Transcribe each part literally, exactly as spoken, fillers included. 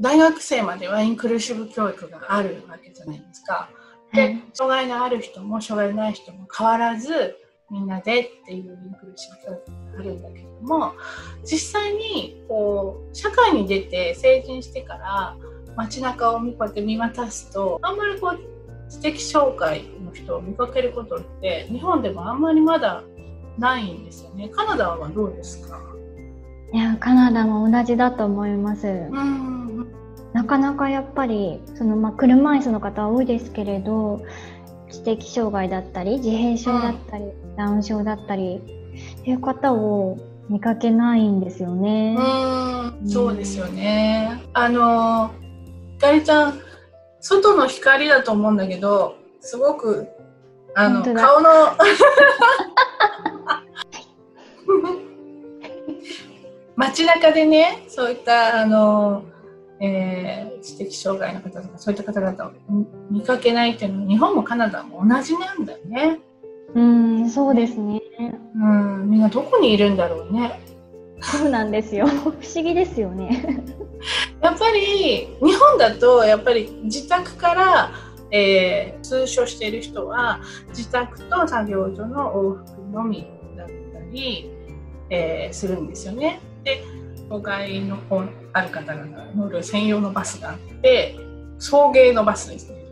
大学生まではインクルーシブ教育があるわけじゃないですか。で、障害のある人も障害のない人も変わらずみんなでっていうインクルーシブ教育があるんだけれども、実際にこう社会に出て成人してから街中をこうやって見渡すと、あんまりこう知的障害の人を見かけることって日本でもあんまりまだないんですよね。カナダはどうですか？いや、カナダも同じだと思います。うん、なかなかやっぱりその、まあ、車椅子の方は多いですけれど、知的障害だったり自閉症だったり、うん、ダウン症だったりっていう方を見かけないんですよね。うん、うん、そうですよね。あの大ちゃん、外の光だと思うんだけど、すごくあの顔の街中でね、そういったあの、えー、知的障害の方とかそういった方々を見かけないっていうのは日本もカナダも同じなんだよね。うん、そうですね。うん、みんなどこにいるんだろうね。そうなんですよ。不思議ですよね。やっぱり日本だとやっぱり自宅から、えー、通所している人は自宅と作業所の往復のみだったり、えー、するんですよね。で、障害のある方が乗る専用のバスがあって、送迎のバスですね。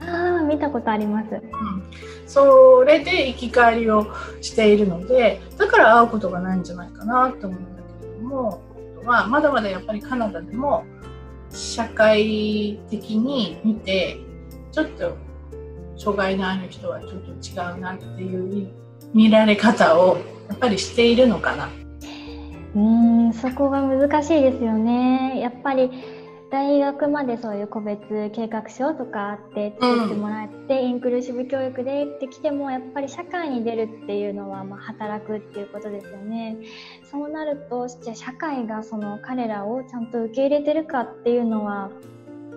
ああ、見たことあります。うん、それで行き帰りをしているので、だから会うことがないんじゃないかなと思うんだけれども、まあ、まだまだやっぱりカナダでも社会的に見てちょっと障害のある人はちょっと違うなっていう見られ方をやっぱりしているのかな。うーん、そこが難しいですよね。やっぱり大学までそういう個別計画書とかあって作ってもらって、うん、インクルーシブ教育でってきても、やっぱり社会に出るっていうのは、まあ、働くっていうことですよね。そうなると、じゃあ社会がその彼らをちゃんと受け入れてるかっていうのは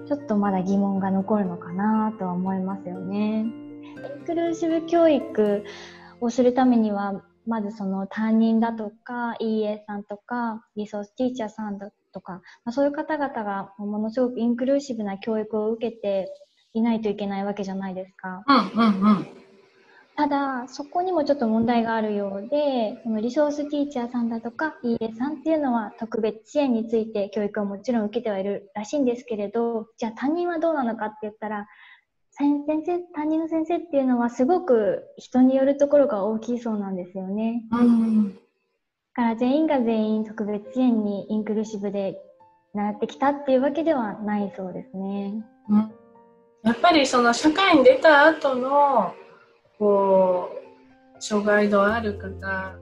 ちょっとまだ疑問が残るのかなとは思いますよね。インクルーシブ教育をするためには、まずその担任だとか イーエー さんとかリソースティーチャーさんだとかとか、まあ、そういう方々がものすごくインクルーシブな教育を受けていないといけないわけじゃないですか。うんうんうん、ただそこにもちょっと問題があるようで、そのリソースティーチャーさんだとか イーエー さんっていうのは特別支援について教育をもちろん受けてはいるらしいんですけれど、じゃあ担任はどうなのかって言ったら、先生、担任の先生っていうのはすごく人によるところが大きいそうなんですよね。うん、だから全員が全員特別支援にインクルーシブで習ってきたっていうわけではないそうですね。うん、やっぱりその社会に出た後のこう障害のある方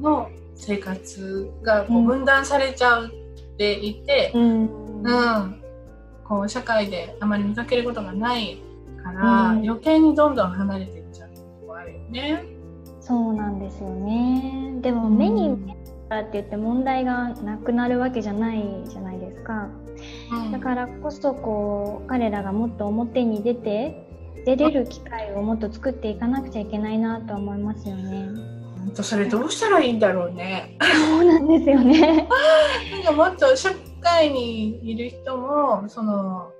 の生活がこう分断されちゃっていて、うんうん、こう社会であまり見かけることがないから、うん、余計にどんどん離れていっちゃうとこあるよね。そうなんですよね。でも目に見えたからって言って問題がなくなるわけじゃないじゃないですか。うん、だからこそこう彼らがもっと表に出て出れる機会をもっと作っていかなくちゃいけないなと思いますよね。本当、それどうしたらいいんだろうね。そうなんですよね。なんかもっと社会にいる人もその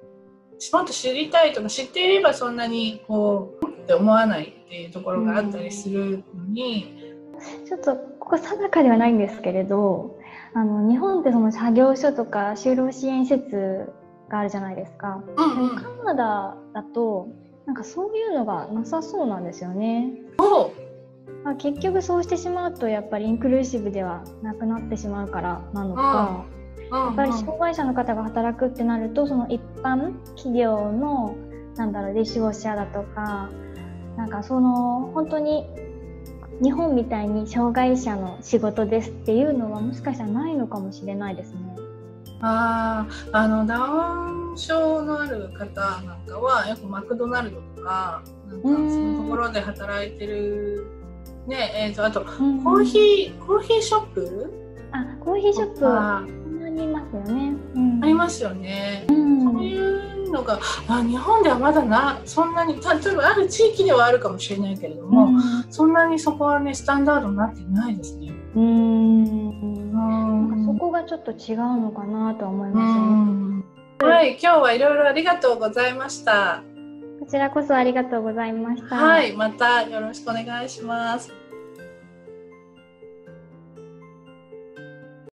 もっと知りたいとか、知っていればそんなにこうって思わないっていうところがあったりするのに、うん、ちょっとここ定かではないんですけれど、あの日本ってその作業所とか就労支援施設があるじゃないですか。うんうん、カナダだとなんかそういうのがなさそうなんですよね。お、まあ、結局そうしてしまうとやっぱりインクルーシブではなくなってしまうからなのか、うんうんうん、やっぱり障害者の方が働くってなると、その一般企業のなんだろう、で使用者だとか、なんかその本当に日本みたいに障害者の仕事ですっていうのはもしかしたらないのかもしれないですね。ああ、あのダウン症のある方なんかはよくマクドナルドとか、なんかそのところで働いてるね、えーと、あとコーヒー、コーヒーショップ？あ、コーヒーショップはたまにいますよね。うん、ありますよね。うん、そういうのがあ日本ではまだな、そんなに、例えばある地域ではあるかもしれないけれども、うん、そんなにそこはねスタンダードになってないですね。うーん、うん、なんかそここがちょっと違うのかなと思いますね。はい、今日はいろいろありがとうございました。こちらこそありがとうございました。はい、またよろしくお願いします。